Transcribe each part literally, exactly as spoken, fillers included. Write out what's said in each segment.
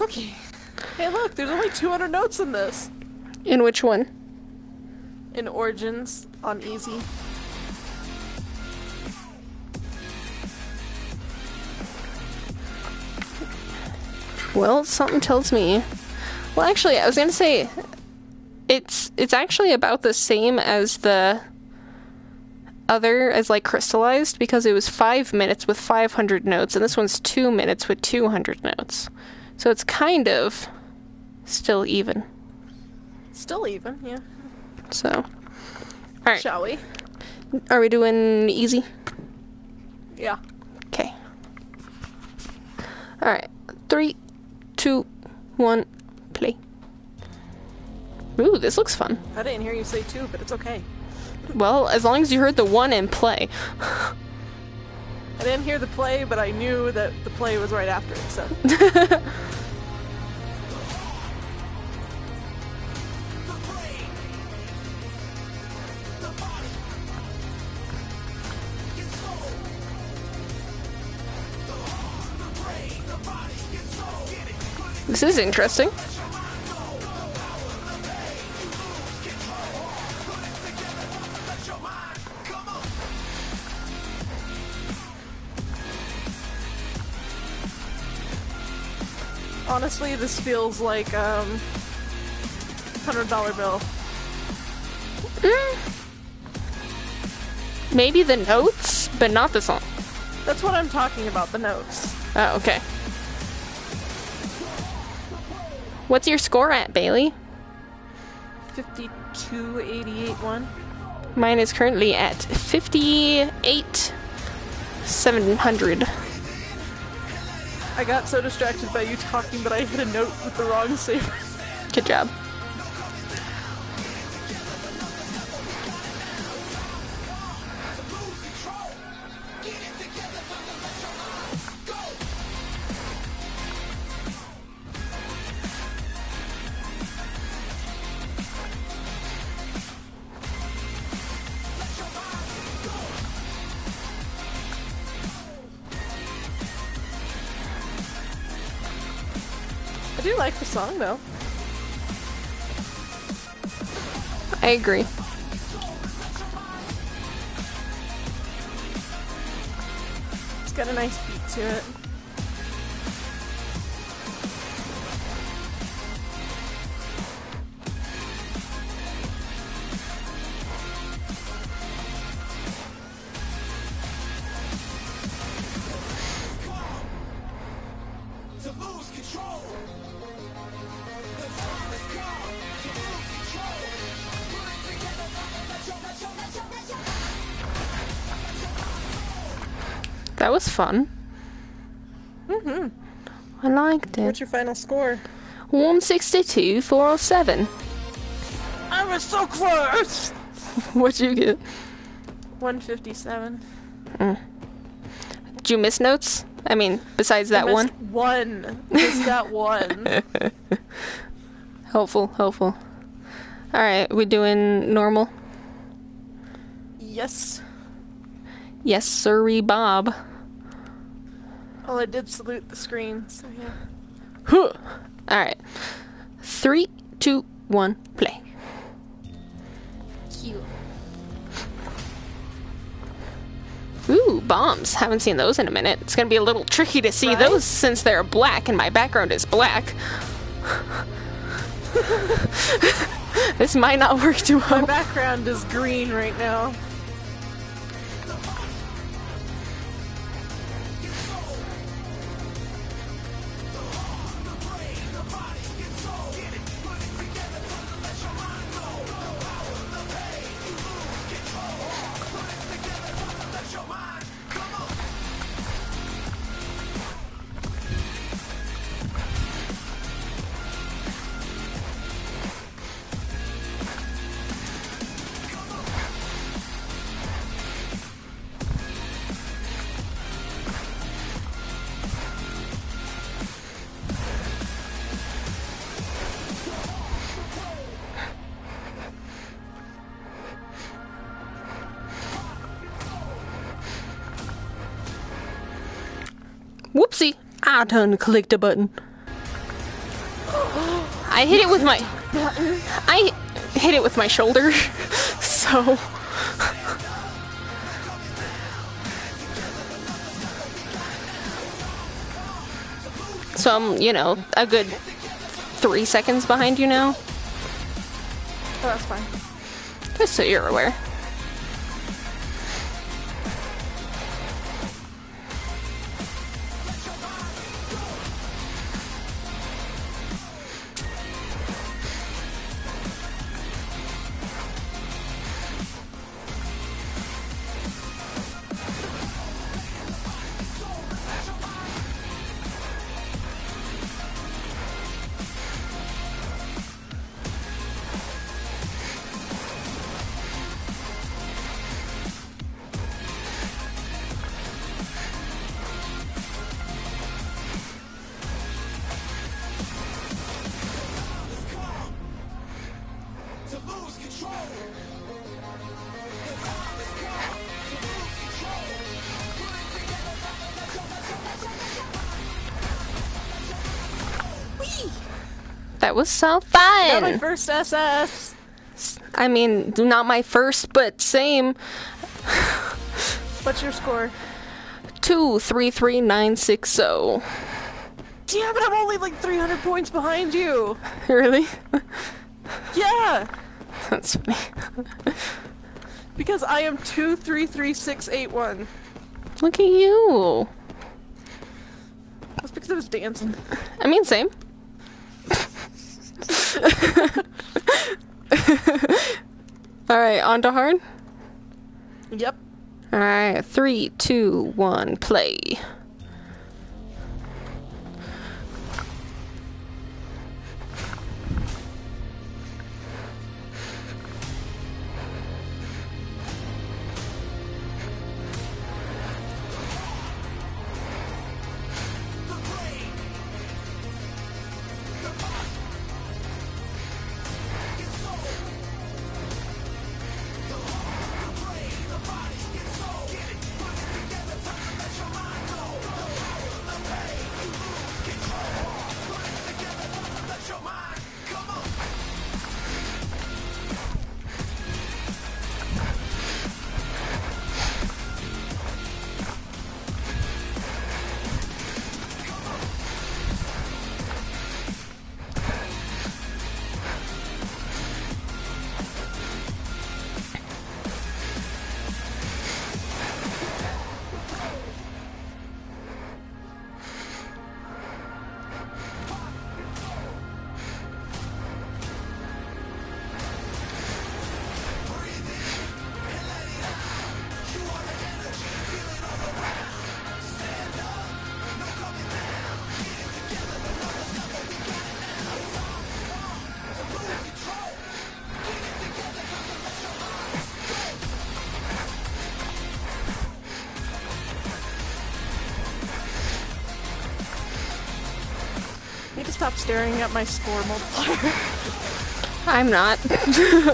Okay. Hey, look, there's only two hundred notes in this. In which one? In Origins on easy. Well, something tells me. Well, actually, I was gonna say, it's it's actually about the same as the other, as like crystallized, because it was five minutes with five hundred notes, and this one's two minutes with two hundred notes. So it's kind of still even. Still even, yeah. So, all right. Shall we? Are we doing easy? Yeah. Okay. All right. Three, two, one, play. Ooh, this looks fun. I didn't hear you say two, but it's okay. Well, as long as you heard the one and play. I didn't hear the play, but I knew that the play was right after it, so. This is interesting. Honestly, this feels like um, one hundred dollar bill. Mm. Maybe the notes, but not the song. That's what I'm talking about, the notes. Oh, okay. What's your score at, Bailey? fifty-two eighty-eight one. Mine is currently at fifty-eight seven hundred. I got so distracted by you talking, but I hit a note with the wrong saber. Good job. I like the song though. I agree. It's got a nice beat to it. That was fun. Mm-hmm. I liked it. What's your final score? one sixty-two four oh seven. I was so close! What'd you get? one fifty-seven. Mm. Did you miss notes? I mean, besides that I one? One. Just that one. Helpful, helpful. Alright, we doing normal? Yes. Yes, sirree, Bob. Well, I did salute the screen, so yeah. Huh. Alright. Three, two, one, play. Cute. Ooh, bombs. Haven't seen those in a minute. It's gonna be a little tricky to see right? those since they're black and my background is black. This might not work too well. My background is green right now. Whoopsie, I done clicked a button. I hit it with my I hit it with my shoulder, so so I'm, you know, a good three seconds behind you now. Oh, that's fine. Just so you're aware. That was so fun! Not my first S S! I mean, not my first, but same. What's your score? two three three nine six zero. Oh. Yeah, but I'm only like three hundred points behind you! Really? Yeah! That's funny. Because I am two three three six eight one. Look at you! That's because I was dancing. I mean, same. Alright, on to hard? Yep. Alright, three, two, one, play. Stop staring at my score multiplier. I'm not. I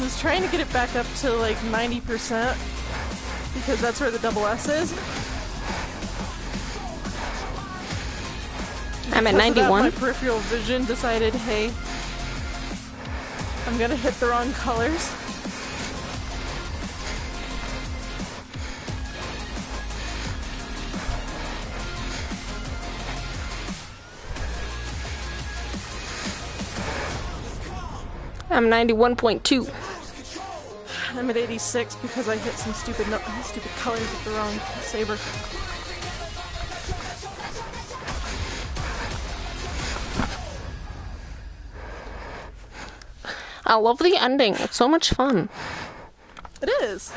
was trying to get it back up to like ninety percent because that's where the double S is. I'm at ninety-one. That, my peripheral vision decided, hey, I'm gonna hit the wrong colors. I'm ninety-one point two. I'm at eighty-six because I hit some stupid no stupid colors with the wrong saber. I love the ending. It's so much fun. It is.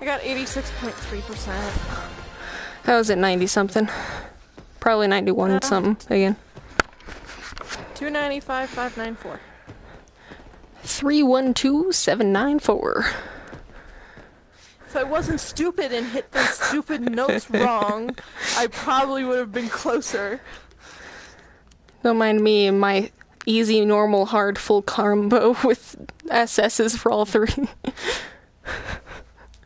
I got eighty-six point three percent. I was at ninety something. Probably ninety-one uh, something again. two ninety-five five ninety-four. three one two seven nine four. If I wasn't stupid and hit those stupid notes wrong, I probably would have been closer. Don't mind me and my easy, normal, hard, full combo with S S's for all three.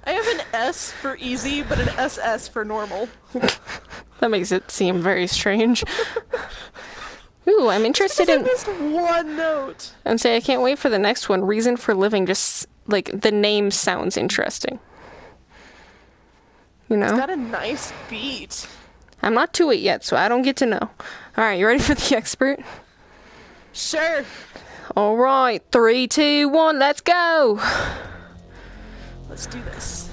I have an S for easy, but an S S for normal. That makes it seem very strange. Ooh, I'm interested in this one note. And say, I can't wait for the next one. Reason for Living, just like the name sounds interesting. You know? It's got a nice beat. I'm not to it yet, so I don't get to know. Alright, you ready for the expert? Sure. Alright, three, two, one, let's go. Let's do this.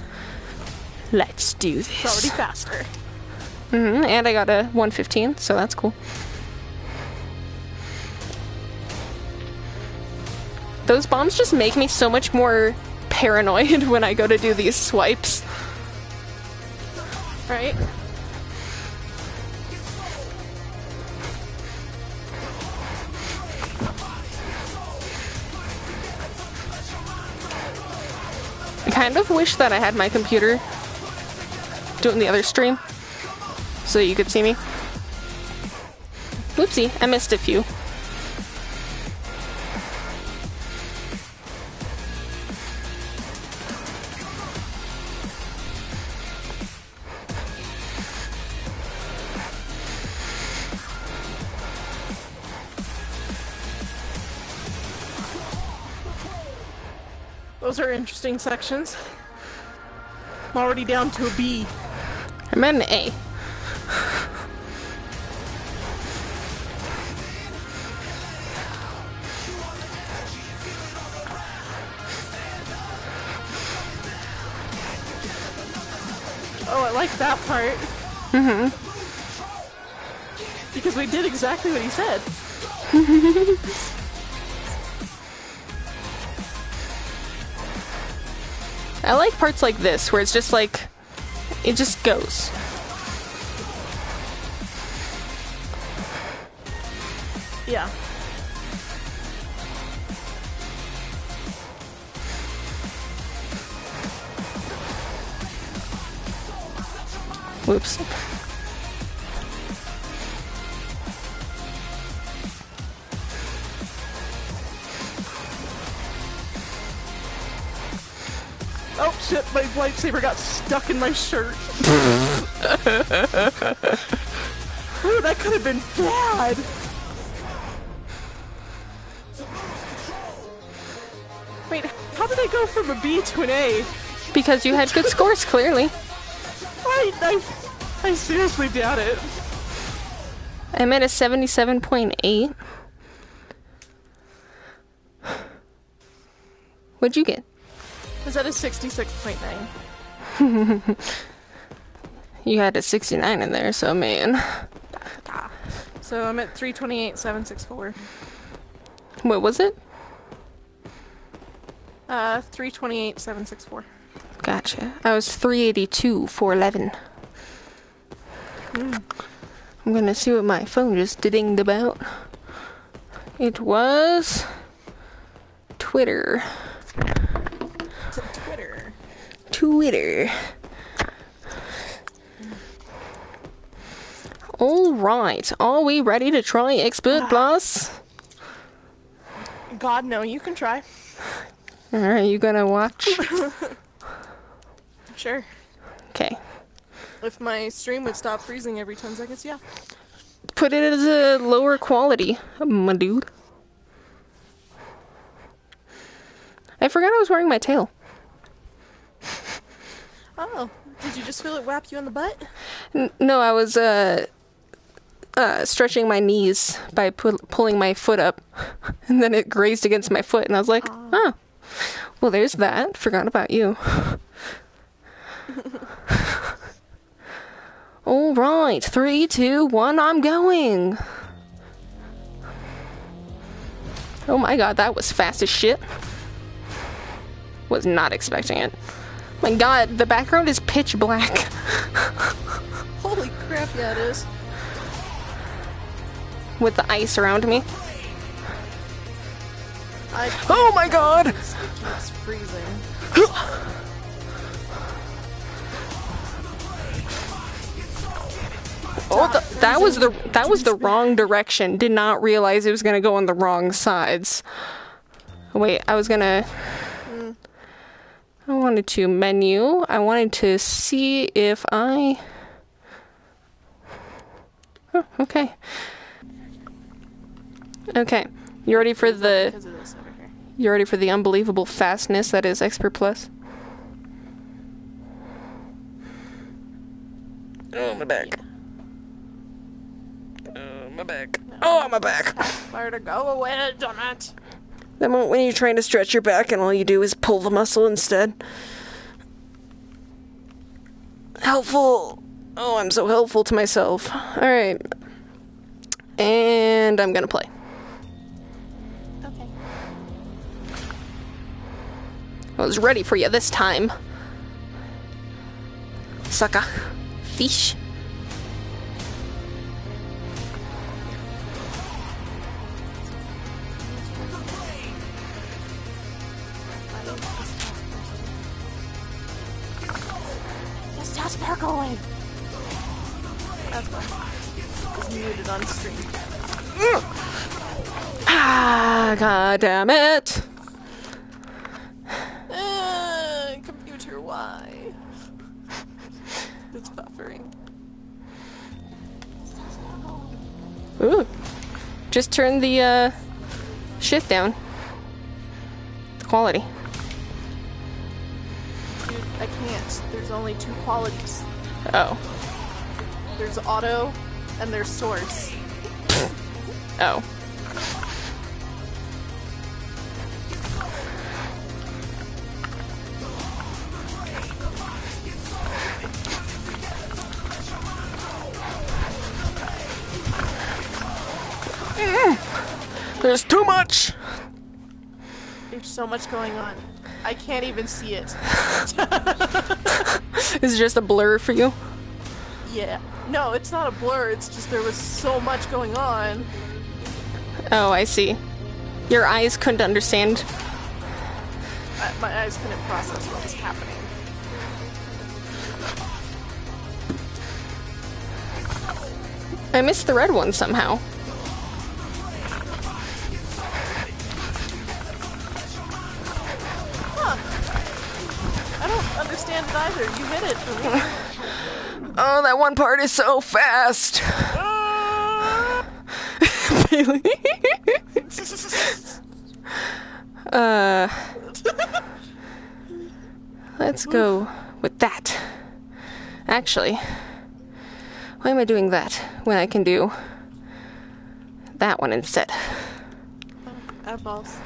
Let's do this. It's already faster. Mm-hmm, and I got a one fifteen, so that's cool. Those bombs just make me so much more paranoid when I go to do these swipes. Right? I kind of wish that I had my computer doing the other stream so that you could see me. Whoopsie, I missed a few. Those are interesting sections. I'm already down to a B. I'm at an A. Oh, I like that part. Mm-hmm. Because we did exactly what he said. I like parts like this, where it's just like, it just goes. Yeah. Whoops. Oh shit, my lightsaber got stuck in my shirt. Ooh, that could have been bad. Wait, how did I go from a B to an A? Because you had good scores, clearly. I, I, I seriously doubt it. I'm at a seventy-seven point eight. What'd you get? Was that a sixty-six point nine? You had a sixty-nine in there, so man. So I'm at three twenty-eight seven sixty-four. What was it? Uh, three twenty-eight seven sixty-four. Gotcha. I was three eighty-two four eleven. Mm. I'm gonna see what my phone just dinged about. It was Twitter. Twitter. Alright, are we ready to try Expert uh, Plus? God, no, you can try. Alright, you gonna watch? Sure. Okay. If my stream would stop freezing every ten seconds, yeah. Put it as a lower quality, my dude. I forgot I was wearing my tail. Oh, did you just feel it whap you on the butt? N no, I was uh, uh, stretching my knees by pu pulling my foot up, and then it grazed against my foot, and I was like, oh, oh. Well, there's that. Forgot about you. All right, three, two, one, I'm going. Oh my god, that was fast as shit. Was not expecting it. My god, the background is pitch black. Holy crap, yeah it is. With the ice around me. I oh my god! It keeps freezing. Oh, the, that was the that was the wrong direction. Did not realize it was gonna go on the wrong sides. Wait, I was gonna... I wanted to menu. I wanted to see if I... Okay. Okay. You ready for the... Because of this over here. You ready for the unbelievable fastness that is Expert Plus? Oh, my back. Yeah. Oh, my back. No. Oh, my back. Where to go away, dammit. That moment when you're trying to stretch your back and all you do is pull the muscle instead. Helpful. Oh, I'm so helpful to myself. Alright. And I'm gonna play. Okay. I was ready for you this time. Sucker. Fish. That's percolating. That's why it's muted on stream. Ah, god damn it! Uh, computer, why? It's buffering. Ooh, just turn the uh, shit down. The quality. Dude, I can't. There's only two qualities. Oh. There's auto, and there's source. Oh. Mm. There's too much! There's so much going on. I can't even see it. Is it just a blur for you? Yeah. No, it's not a blur, it's just there was so much going on. Oh, I see. Your eyes couldn't understand. Uh, my eyes couldn't process what was happening. I missed the red one somehow. Understand it either. You hit it for me. Oh, that one part is so fast. Uh, Bailey. uh, let's go with that. Actually, why am I doing that when I can do that one instead? Eyeballs.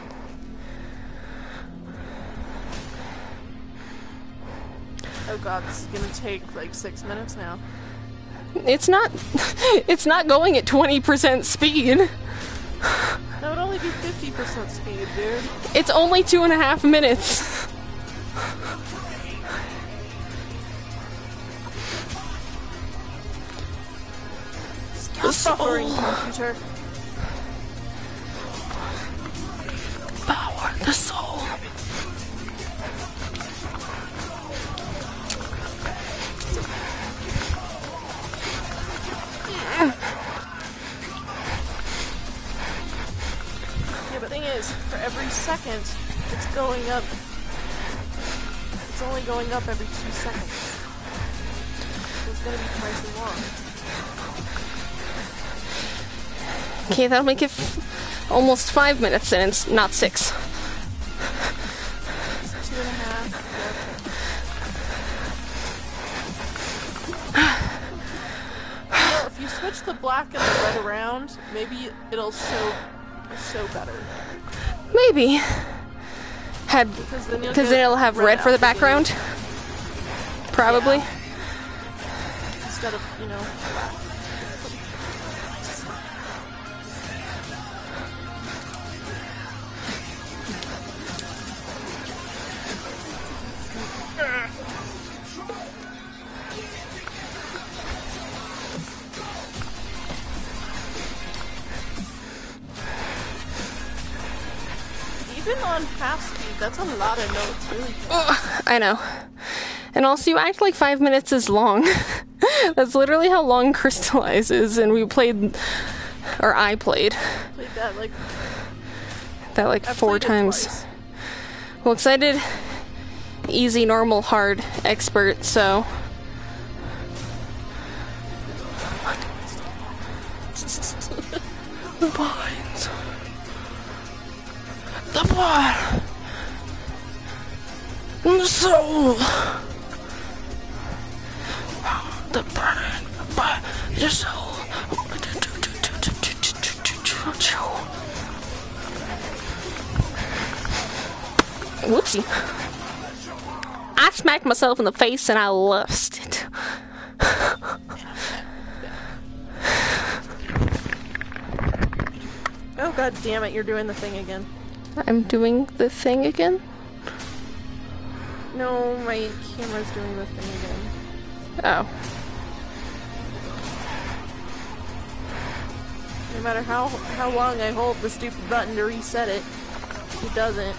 Oh god, this is gonna take like six minutes now. It's not it's not going at twenty percent speed. That would only be fifty percent speed, dude. It's only two and a half minutes. Stop buffering, computer. Power the soul. Yeah, but the thing is, for every second, it's going up. It's only going up every two seconds. So it's gonna be twice as long. Okay, that'll make it f almost five minutes, and it's not six. It's two and a half. Yeah, okay. If you switch the black and the red around, maybe it'll show show better. Maybe. Had because then, because then it'll have red for the background. Blue. Probably. Yeah. Instead of, you know. Even on half speed, that's a lot of notes, really. Oh, I know. And also, you act like five minutes is long. That's literally how long Crystallize is, and we played, or I played. Played that like that like I four times. Well, because I did easy, normal, hard, expert, so. The vines. The blood. The soul. The brain. But your soul. Whoopsie. I smacked myself in the face and I lost it. Oh god damn it, you're doing the thing again. I'm doing the thing again? No, my camera's doing the thing again. Oh. No matter how, how long I hold the stupid button to reset it, it doesn't.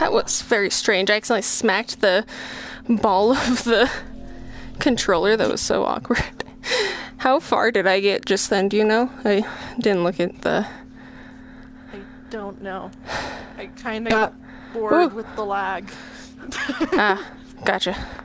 That was very strange. I accidentally smacked the ball of the controller. That was so awkward. How far did I get just then? Do you know? I didn't look at the... I don't know. I kind of uh, got bored ooh. with the lag. Ah, gotcha.